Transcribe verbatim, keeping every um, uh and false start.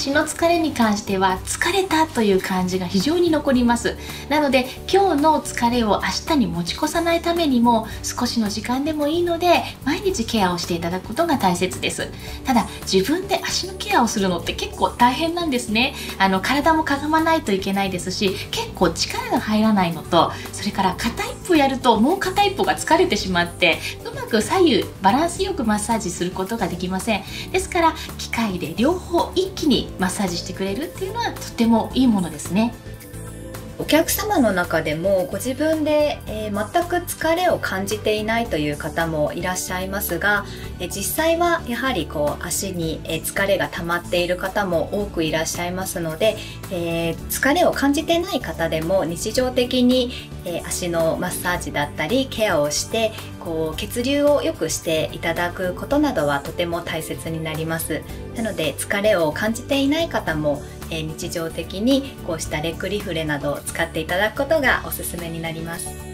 足の疲れに関しては疲れたという感じが非常に残ります。なので今日の疲れを明日に持ち越さないためにも少しの時間でもいいので毎日ケアをしていただくことが大切です。ただ自分で足のケアをするのって結構大変なんですね。あの体もかがまないといけないですし、結構力が入らないのと、それから片一歩やるともう片一歩が疲れてしまってうまく左右バランスよくマッサージすることができません。ですから機械で両方一気にマッサージしてくれるっていうのはとてもいいものですね。お客様の中でもご自分で、えー、全く疲れを感じていないという方もいらっしゃいますが、え実際はやはりこう足に、えー、疲れが溜まっている方も多くいらっしゃいますので、えー、疲れを感じてない方でも日常的に、えー、足のマッサージだったりケアをしてこう血流を良くしていただくことなどはとても大切になります。なので疲れを感じていない方も日常的にこうしたレッグリフレなどを使っていただくことがおすすめになります。